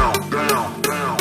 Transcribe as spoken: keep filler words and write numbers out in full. down, down, down.